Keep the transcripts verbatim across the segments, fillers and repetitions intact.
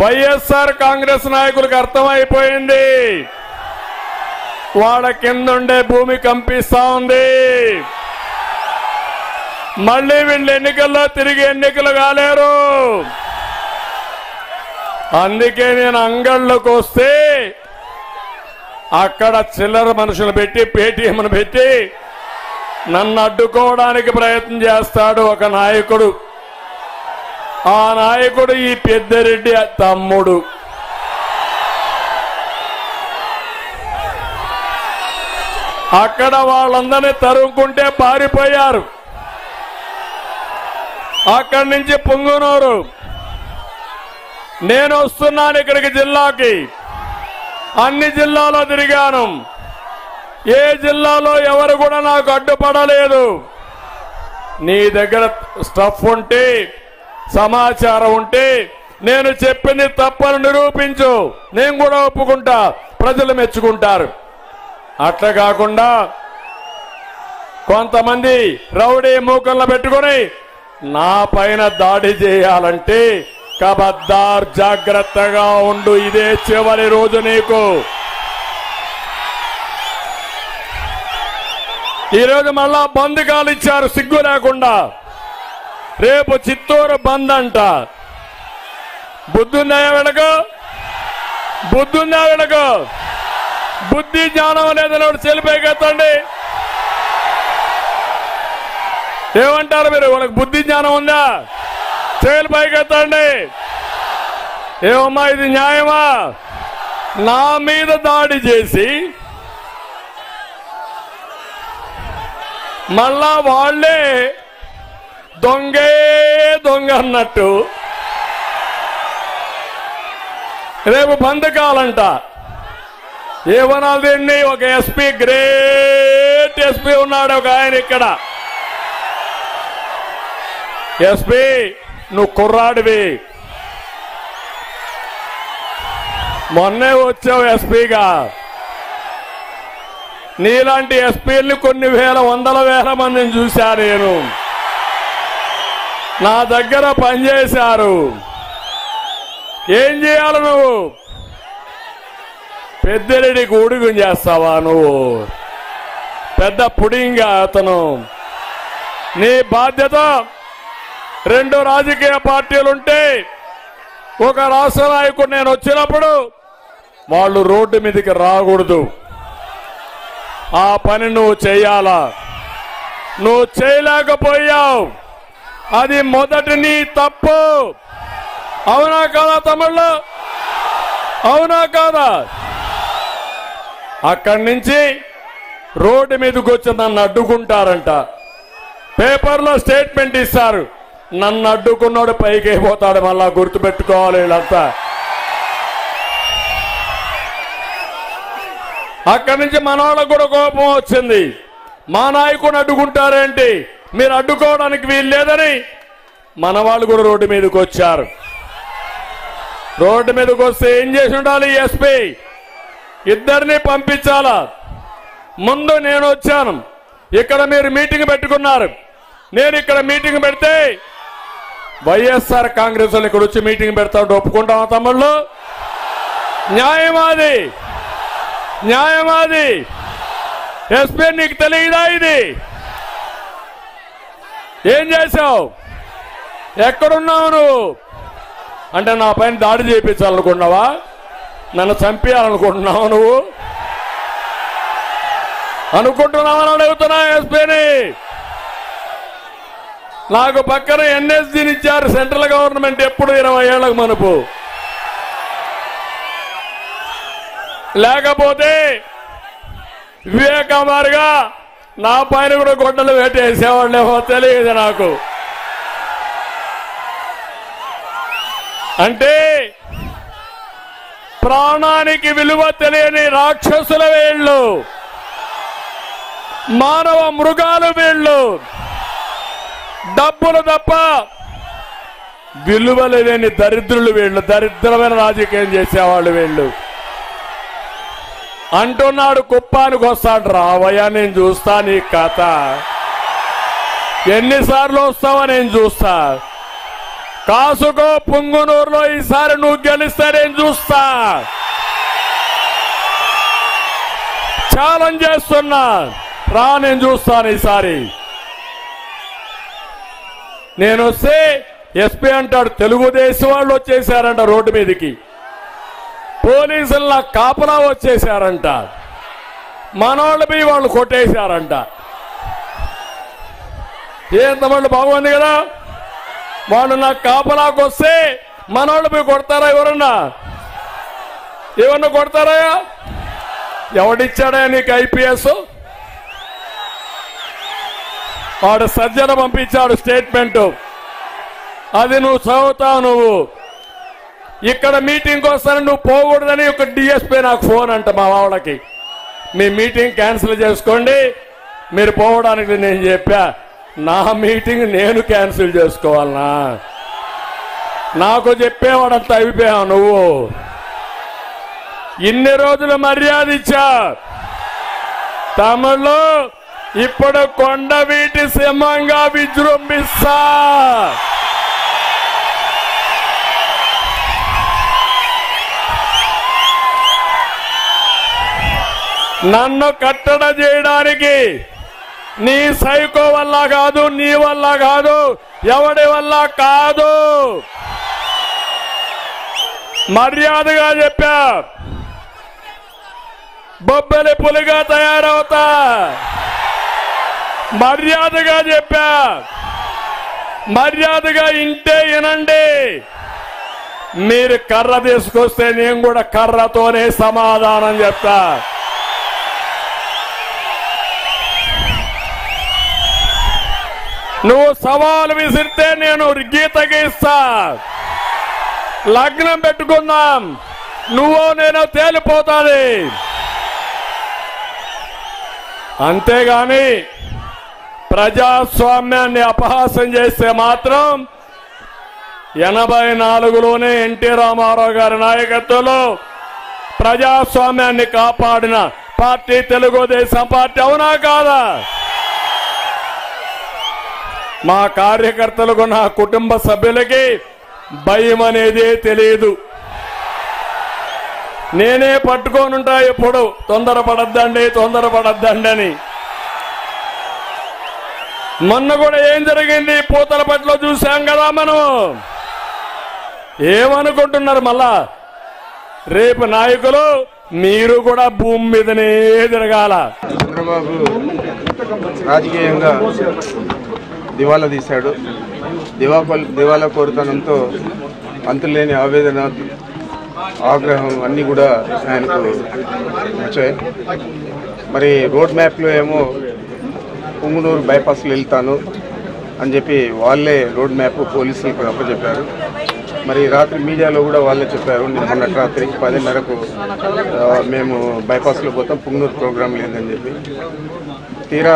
వైఎస్ఆర్ కాంగ్రెస్ నాయకులకు అర్థమైపోయింది వాళ్ళ కింద ఉండే భూమి కంపిస్తా ఉంది మళ్ళీ వీళ్ళు ఎన్నికల్లో తిరిగి ఎన్నికలు కాలేరు అందుకే నేను అంగళ్ళకు వస్తే అక్కడ చిల్లర మనుషులు పెట్టి పేటిఎంను పెట్టి నన్ను అడ్డుకోవడానికి ప్రయత్నం చేస్తాడు ఒక నాయకుడు ఆ నాయకుడు ఈ పెద్దరెడ్డి తమ్ముడు అక్కడ వాళ్ళందరినీ తరుముకుంటే పారిపోయారు అక్కడి నుంచి పుంగనూరు నేను వస్తున్నాను ఇక్కడికి జిల్లాకి అన్ని జిల్లాలో తిరిగాను ఏ జిల్లాలో ఎవరు కూడా నాకు అడ్డుపడలేదు నీ దగ్గర స్టఫ్ ఉంటే సమాచారం ఉంటే నేను చెప్పింది తప్పని నిరూపించు నేను కూడా ఒప్పుకుంటా ప్రజలు మెచ్చుకుంటారు అట్లా కాకుండా కొంతమంది రౌడీ మూకల్ని పెట్టుకొని నా పైన దాడి చేయాలంటే కబద్దార్ జాగ్రత్తగా ఉండు ఇదే చివరి రోజు నీకు ఈరోజు మళ్ళా బంద్ కాలు ఇచ్చారు సిగ్గు లేకుండా రేపు చిత్తూరు బంద్ అంట బుద్ధున్నాయా వీళ్ళకు బుద్ధున్నా వీళ్ళకు బుద్ధి జ్ఞానం లేదని చెలిపోయికెత్తండి ఏమంటారు మీరు వాళ్ళకి బుద్ధి జ్ఞానం ఉందా చెలిపోయికెత్తండి ఏమమ్మా ఇది న్యాయమా నా మీద దాడి చేసి మళ్ళా వాళ్ళే దొంగే దొంగ అన్నట్టు రేపు బంద్ కాలంట ఏమనాలి దీన్ని ఒక ఎస్పీ గ్రేట్ ఎస్పీ ఉన్నాడు ఒక ఆయన ఇక్కడ ఎస్పీ నువ్వు కుర్రాడివి మొన్నే వచ్చావు ఎస్పీగా నీలాంటి ఎస్పీల్ని కొన్ని వేల వందల వేల మందిని చూశా నేను నా దగ్గర పనిచేశారు ఏం చేయాలి నువ్వు పెద్దరెడ్డికి ఉడుగు చేస్తావా నువ్వు పెద్ద పుడింగా అతను నీ బాధ్యత రెండు రాజకీయ పార్టీలుంటే ఒక రాష్ట్ర నాయకుడు నేను వచ్చినప్పుడు వాళ్ళు రోడ్డు మీదకి రాకూడదు ఆ పని నువ్వు చేయాలా నువ్వు చేయలేకపోయావు అది మొదటి నీ తప్పు అవునా కాదా తమ్ముళ్ళు అవునా కాదా అక్కడి నుంచి రోడ్డు మీదకి వచ్చి నన్ను అడ్డుకుంటారంట పేపర్లో స్టేట్మెంట్ ఇస్తారు నన్ను అడ్డుకున్నాడు పైకి పోతాడు మళ్ళా గుర్తుపెట్టుకోవాలి వీళ్ళంతా అక్కడి నుంచి మనవాళ్ళకు కూడా కోపం వచ్చింది మా నాయకుని అడ్డుకుంటారేంటి మీరు అడ్డుకోవడానికి వీలు లేదని మనవాళ్ళు కూడా రోడ్డు మీదకి వచ్చారు రోడ్డు మీదకి వస్తే ఏం చేసి ఉండాలి ఎస్పీ ఇద్దరిని పంపించాలా ముందు నేను వచ్చాను ఇక్కడ మీరు మీటింగ్ పెట్టుకున్నారు నేను ఇక్కడ మీటింగ్ పెడితే వైఎస్ఆర్ కాంగ్రెస్ వాళ్ళు ఇక్కడ వచ్చి మీటింగ్ పెడతాడు ఒప్పుకుంటామా తమ్ముళ్ళు న్యాయవాది న్యాయవాది ఎస్పీ నీకు తెలియదా ఇది ఏం చేశావు ఎక్కడున్నావు నువ్వు అంటే నా పైన దాడి చేయించాలనుకున్నావా నన్ను చంపేయాలనుకుంటున్నావు నువ్వు అనుకుంటున్నావని అడుగుతున్నా ఎస్పీని నాకు పక్కన ఎన్ఎస్జీని ఇచ్చారు సెంట్రల్ గవర్నమెంట్ ఎప్పుడు ఇరవై ఏళ్లకు మనపు లేకపోతే వివేకమారుగా నా పైన కూడా గొడ్డలు వేటేసేవాళ్ళేమో తెలియదు నాకు అంటే ప్రాణానికి విలువ తెలియని రాక్షసుల వీళ్ళు మానవ మృగాలు వీళ్ళు డబ్బులు తప్ప విలువలు లేని దరిద్రులు వీళ్ళు దరిద్రమైన రాజకీయం చేసేవాళ్ళు వీళ్ళు అంటున్నాడు కుప్పానికి వస్తాడు రావయ్యా నేను చూస్తా నీ కథ ఎన్నిసార్లు వస్తావా నేను చూస్తా కాసుకో పుంగనూరులో ఈసారి నువ్వు గెలిస్తే నేను చూస్తా ఛాలెంజ్ చేస్తున్నా రా నేను చూస్తాను ఈసారి నేను వస్తే ఎస్పీ అంటాడు తెలుగుదేశం వాళ్ళు వచ్చేసారంట రోడ్డు మీదకి పోలీసుల కాపలా వచ్చేసారంట మనోళ్ళపై వాళ్ళు కొట్టేశారంట ఏందమళ్ళు బాగుంది కదా వాళ్ళు నా కాపలాకి వస్తే మనోళ్ళపై కొడతారా ఎవరన్నా ఏమన్నా కొడతారా ఎవడిచ్చాడా నీకు ఐపీఎస్ వాడు సజ్జన పంపించాడు స్టేట్మెంట్ అది నువ్వు చదువుతావు నువ్వు ఇక్కడ మీటింగ్ వస్తాను నువ్వు పోకూడదని ఒక డిఎస్పీ నాకు ఫోన్ అంట మా వాళ్ళకి మీ మీటింగ్ క్యాన్సిల్ చేసుకోండి మీరు పోవడానికి నేను చెప్పా నా మీటింగ్ నేను క్యాన్సిల్ చేసుకోవాలనా నాకు చెప్పేవాడంత అయిపోయావు నువ్వు ఇన్ని రోజులు మర్యాద ఇచ్చా తమలో ఇప్పుడు కొండవీటి సింహంగా విజృంభిస్తా నన్ను కట్టడి చేయడానికి నీ సైకో వల్ల కాదు నీ వల్ల కాదు ఎవడి వల్ల కాదు మర్యాదగా చెప్పా బొబ్బలి పులిగా తయారవుతా మర్యాదగా చెప్పా మర్యాదగా ఇంటే వినండి మీరు కర్ర తీసుకొస్తే నేను కూడా కర్రతోనే సమాధానం చెప్తా నువ్వు సవాలు విసిరితే నేను గీత గీస్తా లగ్నం పెట్టుకుందాం నువ్వో నేను తేలిపోతాది అంతేగాని ప్రజాస్వామ్యాన్ని అపహాస్యం చేస్తే మాత్రం ఎనభై నాలుగులోనే ఎన్టీ రామారావు గారి నాయకత్వంలో ప్రజాస్వామ్యాన్ని కాపాడిన పార్టీ తెలుగుదేశం పార్టీ అవునా కాదా మా కార్యకర్తలకు నా కుటుంబ సభ్యులకి భయం అనేదే తెలియదు నేనే పట్టుకోనుంటా ఎప్పుడు తొందరపడద్దండి తొందరపడద్దండి అని మొన్న కూడా ఏం జరిగింది పూతలపట్లో చూశాం కదా మనం ఏమనుకుంటున్నారు మళ్ళా రేపు నాయకులు మీరు కూడా భూమి మీదనే తిరగాల చంద్రబాబు రాజకీయంగా దివాలా తీశాడు దివా దివాలా కోరుతనంతో అంతులేని ఆవేదన ఆగ్రహం అన్నీ కూడా ఆయనకు వచ్చాయి మరి రోడ్ మ్యాప్లో ఏమో పుంగనూరు బైపాస్లు వెళ్తాను అని చెప్పి వాళ్ళే రోడ్ మ్యాప్ పోలీసులకు అప్పచెప్పారు మరి రాత్రి మీడియాలో కూడా వాళ్ళే చెప్పారు నిన్న రాత్రి పదిన్నరకు మేము బైపాస్లో పోతాం పుంగనూరు ప్రోగ్రాం లేదని చెప్పి తీరా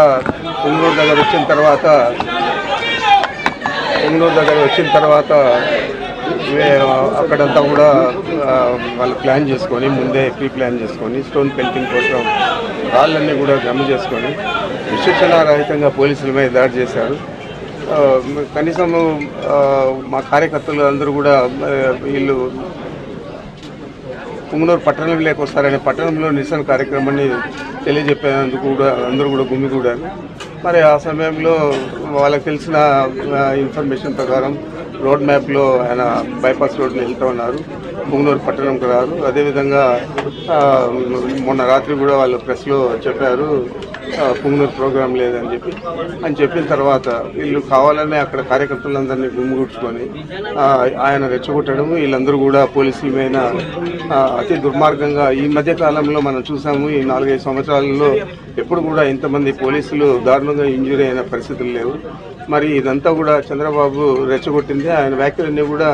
పుంగనూరు దగ్గర వచ్చిన తర్వాత పుంగనూరు దగ్గర వచ్చిన తర్వాత అక్కడంతా కూడా వాళ్ళు ప్లాన్ చేసుకొని ముందే ప్రీ ప్లాన్ చేసుకొని స్టోన్ పెయింటింగ్ కోసం వాళ్ళన్నీ కూడా జమ చేసుకొని విశేషణారహితంగా పోలీసుల మీద దాడి చేశారు కనీసం మా కార్యకర్తలు అందరూ కూడా వీళ్ళు పుంగనూరు పట్టణం లేకొస్తారనే పట్టణంలో నిరసన కార్యక్రమాన్ని తెలియజెప్పేందుకు కూడా అందరూ కూడా గుమిగూడారు మరి ఆ సమయంలో వాళ్ళకి తెలిసిన ఇన్ఫర్మేషన్ ప్రకారం రోడ్ మ్యాప్లో ఆయన బైపాస్ రోడ్ని వెళ్తూ ఉన్నారు పుంగనూరు పట్టణంకి రారు అదేవిధంగా మొన్న రాత్రి కూడా వాళ్ళు ప్రెస్లో చెప్పారు పుంగనూరు ప్రోగ్రాం లేదని చెప్పి అని చెప్పిన తర్వాత వీళ్ళు కావాలనే అక్కడ కార్యకర్తలందరినీ గుమ్మిగూడ్చుకొని ఆయన రెచ్చగొట్టడం వీళ్ళందరూ కూడా పోలీసుల మీద అతి దుర్మార్గంగా ఈ మధ్య కాలంలో మనం చూసాము ఈ నాలుగైదు సంవత్సరాలలో ఎప్పుడు కూడా ఇంతమంది పోలీసులు దారుణంగా ఇంజూరీ అయిన పరిస్థితులు లేవు మరి ఇదంతా కూడా చంద్రబాబు రెచ్చగొట్టింది ఆయన వ్యాఖ్యలన్నీ కూడా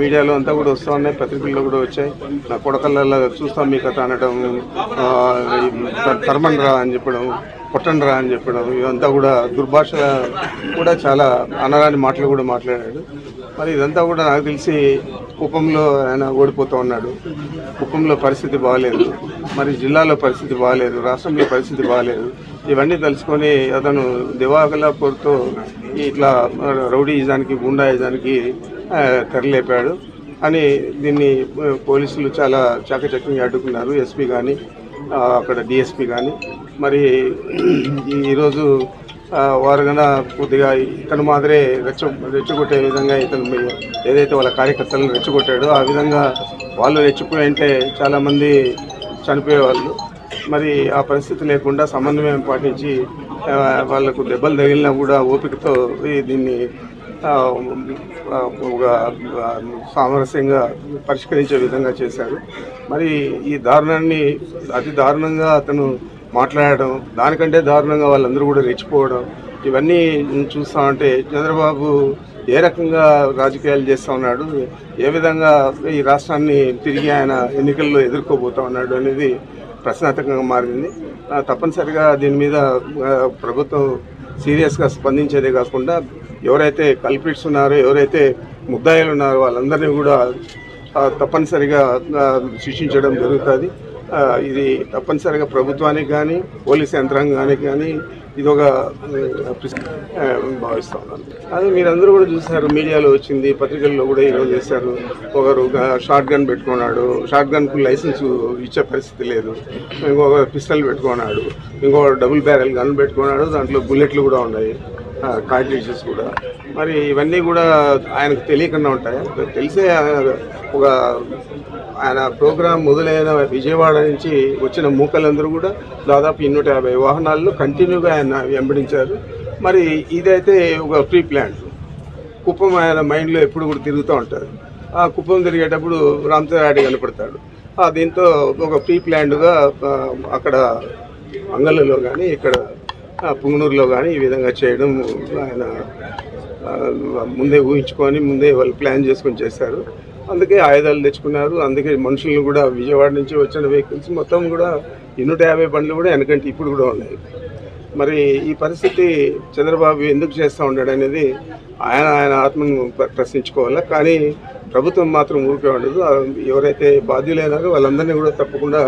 మీడియాలో అంతా కూడా వస్తూ ఉన్నాయి పత్రికల్లో కూడా వచ్చాయి నా కొడకల్లా చూస్తాం మీ కథ అనడం తర్మన్ రా అని చెప్పడం కొట్టండి రా అని చెప్పడం ఇదంతా కూడా దుర్భాష కూడా చాలా అనరాని మాటలు కూడా మాట్లాడాడు మరి ఇదంతా కూడా నాకు తెలిసి కుప్పంలో ఆయన ఓడిపోతూ ఉన్నాడు కుప్పంలో పరిస్థితి బాగాలేదు మరి జిల్లాలో పరిస్థితి బాగాలేదు రాష్ట్రంలో పరిస్థితి బాగాలేదు ఇవన్నీ తెలుసుకొని అతను దివాకలాపూర్తో ఇట్లా రౌడీయిజానికి గుండాయిజానికి తెరలేపాడు అని దీన్ని పోలీసులు చాలా చకచక్యంగా అడ్డుకున్నారు. ఎస్పీ కానీ అక్కడ డిఎస్పీ కానీ మరి ఈరోజు వారు కన్నా కొద్దిగా ఇతను మాదిరే రెచ్చ రెచ్చగొట్టే విధంగా ఇతను ఏదైతే వాళ్ళ కార్యకర్తలను రెచ్చగొట్టాడో ఆ విధంగా వాళ్ళు రెచ్చిపోయి అంటే చాలామంది చనిపోయేవాళ్ళు. మరి ఆ పరిస్థితి లేకుండా సమన్వయం పాటించి వాళ్ళకు దెబ్బలు తగిలినా కూడా ఓపికతో దీన్ని ఒక సామరస్యంగా పరిష్కరించే విధంగా చేశారు. మరి ఈ దారుణాన్ని అతి దారుణంగా అతను మాట్లాడడం, దానికంటే దారుణంగా వాళ్ళందరూ కూడా రెచ్చిపోవడం, ఇవన్నీ చూస్తూ ఉంటే చంద్రబాబు ఏ రకంగా రాజకీయాలు చేస్తూ ఉన్నాడు, ఏ విధంగా ఈ రాష్ట్రాన్ని తిరిగి ఆయన ఎన్నికల్లో ఎదుర్కోబోతూ ఉన్నాడు అనేది ప్రశ్నార్థకంగా మారింది. తప్పనిసరిగా దీని మీద ప్రభుత్వం సీరియస్గా స్పందించేదే కాకుండా ఎవరైతే కల్పిట్స్ ఉన్నారో, ఎవరైతే ముద్దాయిలు ఉన్నారో వాళ్ళందరినీ కూడా తప్పనిసరిగా శిక్షించడం జరుగుతుంది. ఇది తప్పనిసరిగా ప్రభుత్వానికి కానీ పోలీస్ యంత్రాంగానికి కానీ ఇదొక భావిస్తూ ఉన్నాను. అది మీరందరూ కూడా చూశారు, మీడియాలో వచ్చింది, పత్రికల్లో కూడా ఈరోజు చేశారు. ఒకరు షార్ట్ గన్ పెట్టుకున్నాడు, షార్ట్ గన్కు లైసెన్స్ ఇచ్చే పరిస్థితి లేదు. ఇంకొక పిస్టల్ పెట్టుకున్నాడు, ఇంకొక డబుల్ బ్యారెల్ గన్ పెట్టుకున్నాడు, దాంట్లో బుల్లెట్లు కూడా ఉన్నాయి, కార్ట్రిడ్జెస్ కూడా. మరి ఇవన్నీ కూడా ఆయనకు తెలియకుండా ఉంటాయి. తెలిసే ఒక ఆయన ప్రోగ్రాం మొదలైన విజయవాడ నుంచి వచ్చిన మూకలందరూ కూడా దాదాపు నూట యాభై వాహనాల్లో కంటిన్యూగా ఆయన వెంబడించారు. మరి ఇదైతే ఒక ప్రీ ప్లాన్ కుప్పం ఆయన మైండ్లో ఎప్పుడు కూడా తిరుగుతూ ఉంటారు. ఆ కుప్పం తిరిగేటప్పుడు రామచంద్రారెడ్డి కనపడతాడు. దీంతో ఒక ప్రీ ప్లాన్డ్గా అక్కడ అంగళ్ళలో కానీ ఇక్కడ పుంగనూరులో కానీ ఈ విధంగా చేయడం ఆయన ముందే ఊహించుకొని ముందే వాళ్ళు ప్లాన్ చేసుకొని చేశారు. అందుకే ఆయుధాలు తెచ్చుకున్నారు, అందుకే మనుషులను కూడా విజయవాడ నుంచి వచ్చిన వెహికల్స్ మొత్తం కూడా నూట యాభై బండ్లు కూడా వెనకంటే ఇప్పుడు కూడా ఉన్నాయి. మరి ఈ పరిస్థితి చంద్రబాబు ఎందుకు చేస్తూ ఉన్నాడు అనేది ఆయన ఆయన ఆత్మను ప్రశ్నించుకోవాలి. కానీ ప్రభుత్వం మాత్రం ఊరికే ఉండదు. ఎవరైతే బాధ్యులైనారో వాళ్ళందరినీ కూడా తప్పకుండా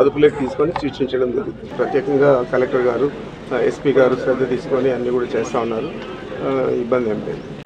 అదుపులోకి తీసుకొని శిక్షించడం జరుగుతుంది. ప్రత్యేకంగా కలెక్టర్ గారు, ఎస్పీ గారు శ్రద్ధ తీసుకొని అన్నీ కూడా చేస్తూ ఉన్నారు. ఇబ్బంది ఏం లేదు.